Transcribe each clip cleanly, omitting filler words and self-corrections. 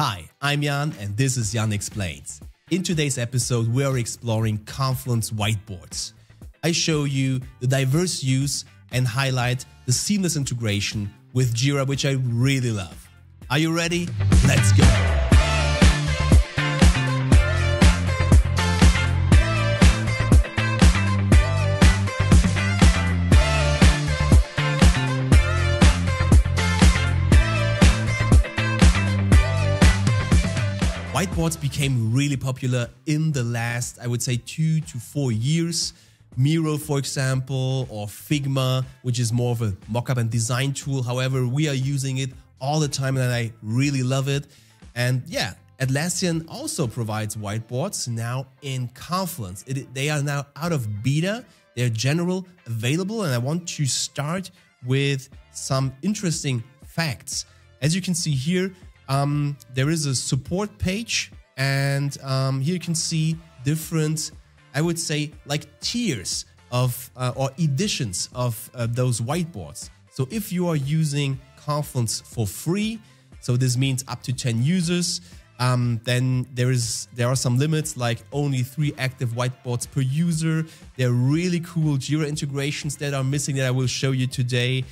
Hi, I'm Jan and this is Jan Explains. In today's episode, we are exploring Confluence whiteboards. I show you the diverse use and highlight the seamless integration with Jira, which I really love. Are you ready? Let's go! Whiteboards became really popular in the last, I would say, 2 to 4 years. Miro, for example, or Figma, which is more of a mock-up and design tool. However, we are using it all the time and I really love it. And yeah, Atlassian also provides whiteboards now in Confluence. They are now out of beta. They're general available, and I want to start with some interesting facts. As you can see here, there is a support page, and here you can see different, I would say, like tiers of or editions of those whiteboards. So if you are using Confluence for free, so this means up to 10 users, then there are some limits, like only 3 active whiteboards per user. There are really cool Jira integrations that are missing that I will show you today.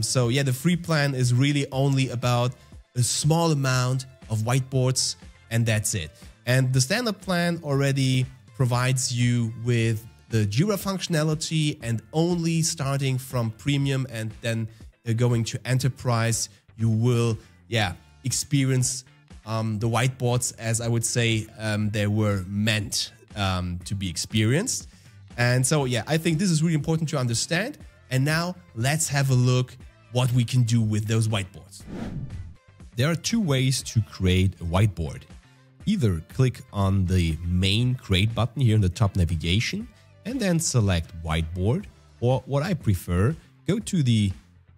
So yeah, the free plan is really only about a small amount of whiteboards, and that's it. And the standard plan already provides you with the Jira functionality, and only starting from premium and then going to enterprise, you will experience the whiteboards as, I would say, they were meant to be experienced. And so yeah, I think this is really important to understand. And now let's have a look what we can do with those whiteboards. There are 2 ways to create a whiteboard. Either click on the main create button here in the top navigation and then select whiteboard, or what I prefer, go to the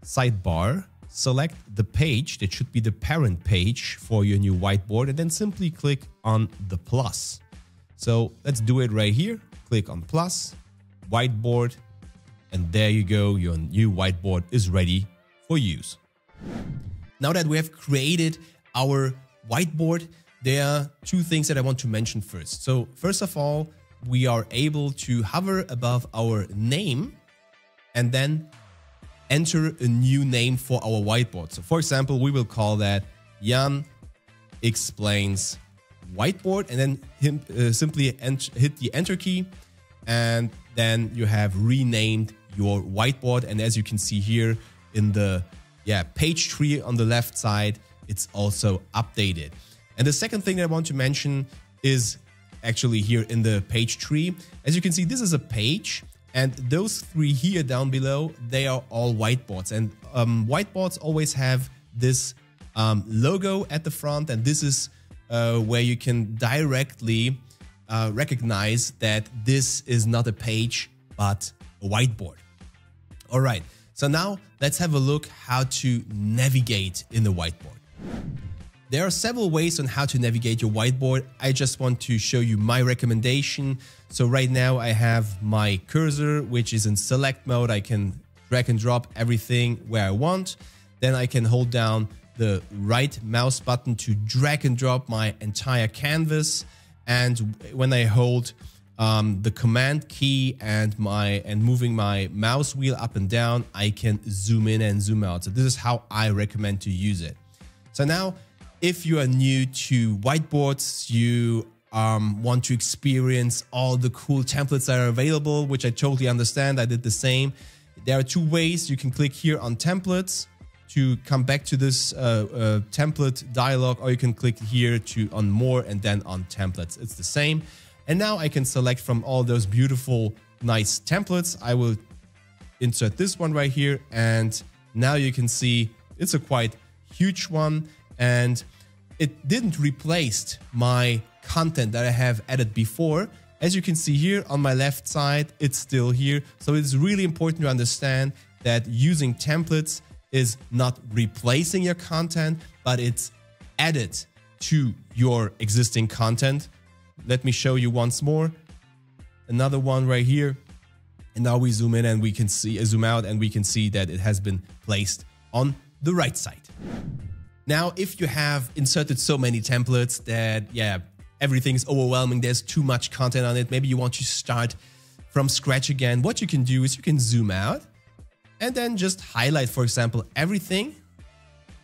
sidebar, select the page that should be the parent page for your new whiteboard, and then simply click on the plus. So let's do it right here. Click on plus, whiteboard, and there you go. Your new whiteboard is ready for use. Now that we have created our whiteboard, there are 2 things that I want to mention first. So first of all, we are able to hover above our name and then enter a new name for our whiteboard. So for example, we will call that Jan Explains Whiteboard, and then simply hit the enter key, and then you have renamed your whiteboard. And as you can see here in the page tree on the left side, it's also updated. And the second thing that I want to mention is actually here in the page tree. As you can see, this is a page, and those 3 here down below, they are all whiteboards. And whiteboards always have this logo at the front, and this is where you can directly recognize that this is not a page, but a whiteboard. All right. So now let's have a look how to navigate in the whiteboard. There are several ways on how to navigate your whiteboard. I just want to show you my recommendation. So right now I have my cursor, which is in select mode. I can drag and drop everything where I want. Then I can hold down the right mouse button to drag and drop my entire canvas. And when I hold the command key and moving my mouse wheel up and down, I can zoom in and zoom out. So this is how I recommend to use it. So now, if you are new to whiteboards, you want to experience all the cool templates that are available, which I totally understand. I did the same. There are 2 ways. You can click here on templates to come back to this template dialog, or you can click here on more and then on templates. It's the same. And now I can select from all those beautiful, nice templates. I will insert this one right here. And now you can see it's a quite huge one. And it didn't replace my content that I have added before. As you can see here on my left side, it's still here. So it's really important to understand that using templates is not replacing your content, but it's added to your existing content. Let me show you once more. Another one right here. And now we zoom in and we can see, zoom out, and we can see that it has been placed on the right side. Now, if you have inserted so many templates that, yeah, everything's overwhelming, there's too much content on it, maybe you want to start from scratch again, what you can do is you can zoom out and then just highlight, for example, everything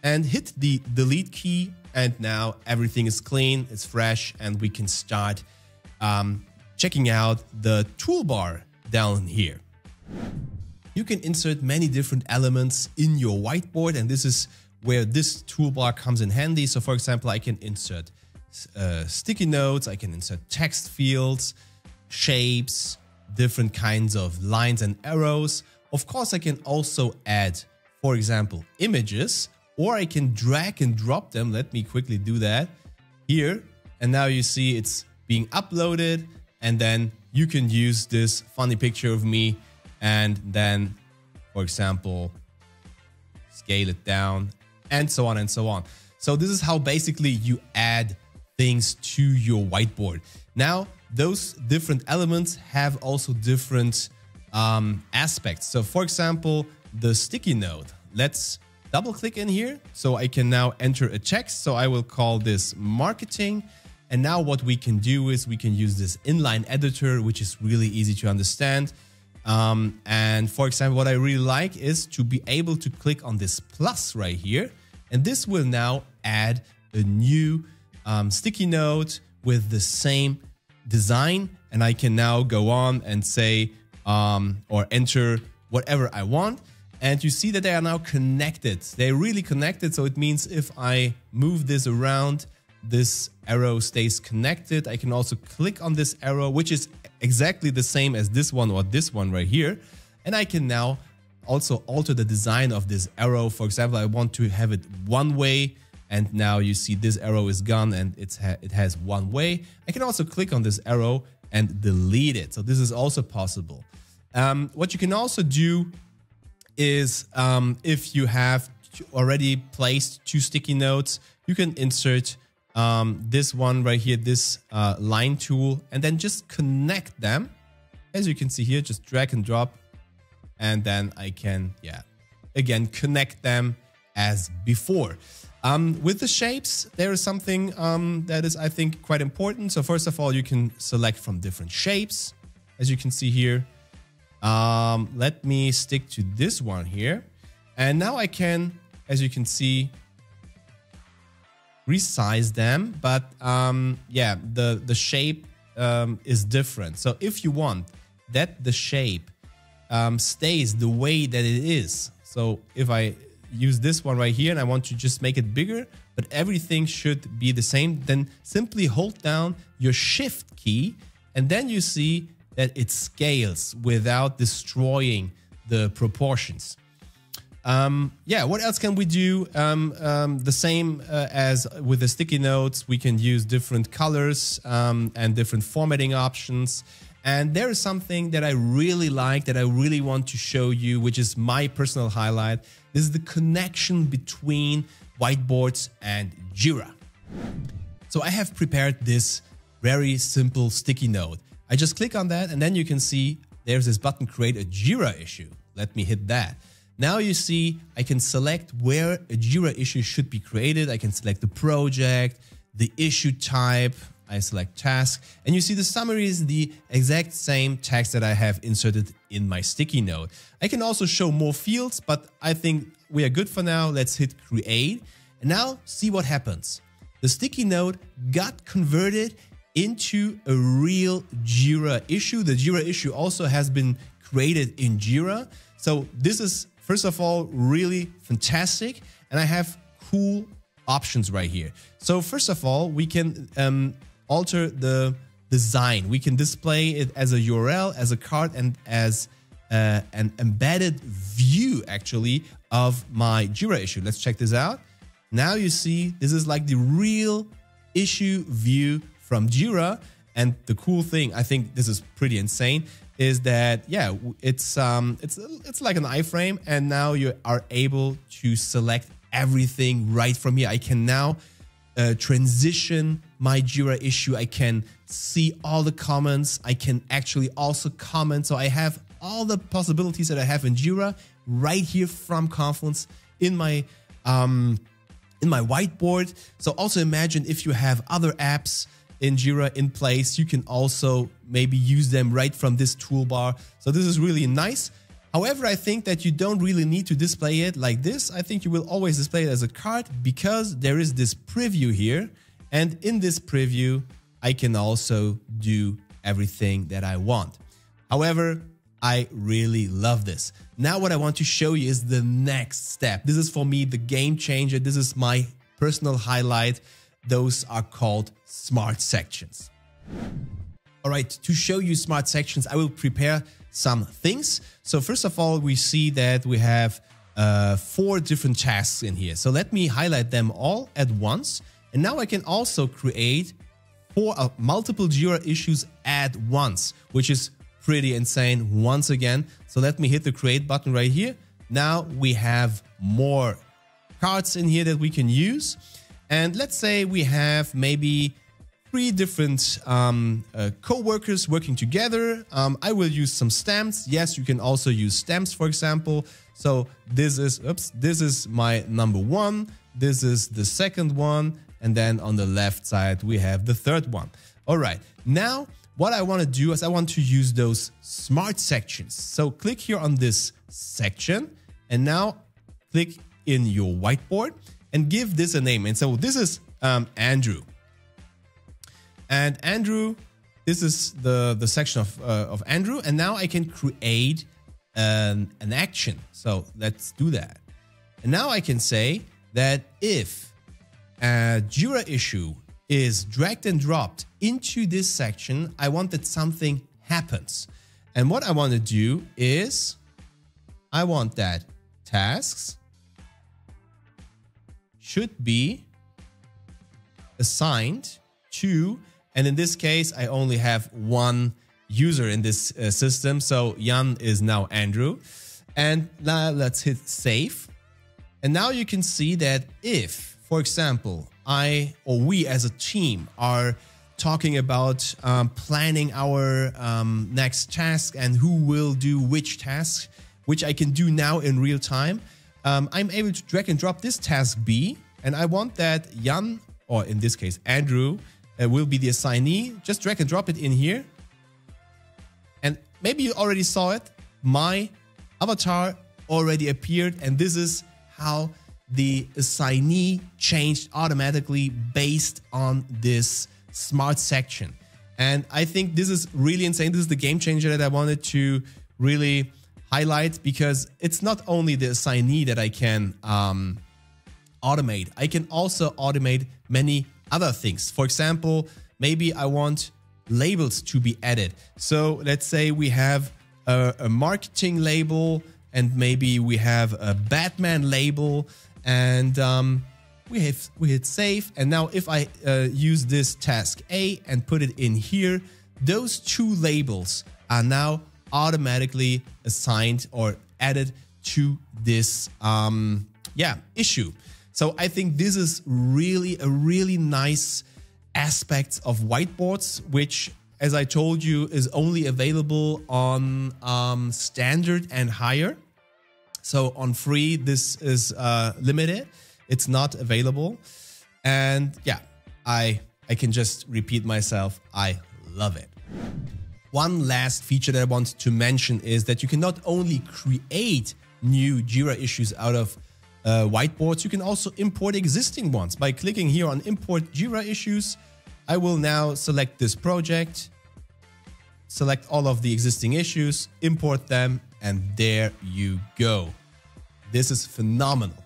and hit the delete key. And now everything is clean, it's fresh, and we can start checking out the toolbar down here. You can insert many different elements in your whiteboard, and this is where this toolbar comes in handy. So for example, I can insert sticky notes, I can insert text fields, shapes, different kinds of lines and arrows. Of course, I can also add, for example, images, or I can drag and drop them. Let me quickly do that here. And now you see it's being uploaded, and then you can use this funny picture of me and then, for example, scale it down and so on and so on. So this is how basically you add things to your whiteboard. Now, those different elements have also different aspects. So for example, the sticky note, let's double click in here. So I can now enter a text. So I will call this marketing. And now what we can do is we can use this inline editor, which is really easy to understand. And for example, what I really like is to be able to click on this plus right here. And this will now add a new sticky note with the same design. And I can now go on and say, or enter whatever I want. And you see that they are now connected. They're really connected. So it means if I move this around, this arrow stays connected. I can also click on this arrow, which is exactly the same as this one or this one right here. And I can now also alter the design of this arrow. For example, I want to have it one way. And now you see this arrow is gone and it has one way. I can also click on this arrow and delete it. So this is also possible. What you can also do is if you have already placed two sticky notes, you can insert this one right here, this line tool, and then just connect them. As you can see here, just drag and drop. And then I can, yeah, again, connect them as before. With the shapes, there is something that is, I think, quite important. So first of all, you can select from different shapes, as you can see here. Let me stick to this one here. And now I can, as you can see, resize them. But yeah, the shape is different. So if you want that the shape stays the way that it is. So if I use this one right here and I want to just make it bigger, but everything should be the same, then simply hold down your shift key and then you see that it scales without destroying the proportions. Yeah, what else can we do? The same as with the sticky notes, we can use different colors and different formatting options. And there is something that I really like, that I really want to show you, which is my personal highlight. This is the connection between Whiteboards and Jira. So I have prepared this very simple sticky note. I just click on that and then you can see there's this button, create a Jira issue. Let me hit that. Now you see I can select where a Jira issue should be created. I can select the project, the issue type, I select task, and you see the summary is the exact same text that I have inserted in my sticky note. I can also show more fields, but I think we are good for now. Let's hit create and now see what happens. The sticky note got converted into a real Jira issue. The Jira issue also has been created in Jira. So this is, first of all, really fantastic. And I have cool options right here. So first of all, we can alter the design. We can display it as a URL, as a card, and as an embedded view, actually, of my Jira issue. Let's check this out. Now you see, this is like the real issue view from Jira. And the cool thing, I think this is pretty insane, is that, yeah, it's like an iframe, and now you are able to select everything right from here. I can now transition my Jira issue. I can see all the comments. I can actually also comment. So I have all the possibilities that I have in Jira right here from Confluence in my in my whiteboard. So also imagine if you have other apps in Jira in place, you can also maybe use them right from this toolbar. So this is really nice. However, I think that you don't really need to display it like this. I think you will always display it as a card because there is this preview here. And in this preview, I can also do everything that I want. However, I really love this. Now what I want to show you is the next step. This is for me the game changer. This is my personal highlight. Those are called smart sections. All right, to show you smart sections, I will prepare some things. So first of all, we see that we have four different tasks in here. So let me highlight them all at once. And now I can also create multiple Jira issues at once, which is pretty insane once again. So let me hit the create button right here. Now we have more cards in here that we can use. And let's say we have maybe three different co-workers working together. I will use some stamps. Yes, you can also use stamps, for example. So this is, this is my number one. This is the second one. And then on the left side, we have the third one. All right, now what I want to do is I want to use those smart sections. So click here on this section and now click in your whiteboard and give this a name. And so this is Andrew. And Andrew, this is the section of Andrew. And now I can create an action. So let's do that. And now I can say that if a Jira issue is dragged and dropped into this section, I want that something happens. And what I want to do is I want that tasks should be assigned to, and in this case, I only have one user in this system. So Jan is now Andrew. And now let's hit save. And now you can see that if, for example, I or we as a team are talking about planning our next task and who will do which task, which I can do now in real time. I'm able to drag and drop this task B, and I want that Jan, or in this case Andrew, will be the assignee. Just drag and drop it in here. And maybe you already saw it. My avatar already appeared, and this is how the assignee changed automatically based on this smart section. And I think this is really insane. This is the game changer that I wanted to really highlight, because it's not only the assignee that I can automate. I can also automate many other things. For example, maybe I want labels to be added. So let's say we have a marketing label, and maybe we have a Batman label, and we hit save. And now if I use this task A and put it in here, those two labels are now automatically assigned or added to this issue. So I think this is really a really nice aspect of whiteboards, which, as I told you, is only available on standard and higher. So on free, this is limited. It's not available. And yeah, I can just repeat myself. I love it. One last feature that I want to mention is that you can not only create new Jira issues out of whiteboards, you can also import existing ones by clicking here on import Jira issues. I will now select this project, select all of the existing issues, import them, and there you go. This is phenomenal.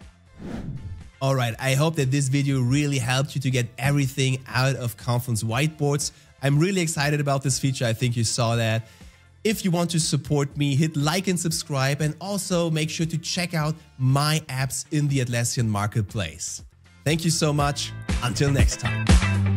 All right, I hope that this video really helped you to get everything out of Confluence Whiteboards. I'm really excited about this feature. I think you saw that. If you want to support me, hit like and subscribe, and also make sure to check out my apps in the Atlassian marketplace. Thank you so much. Until next time.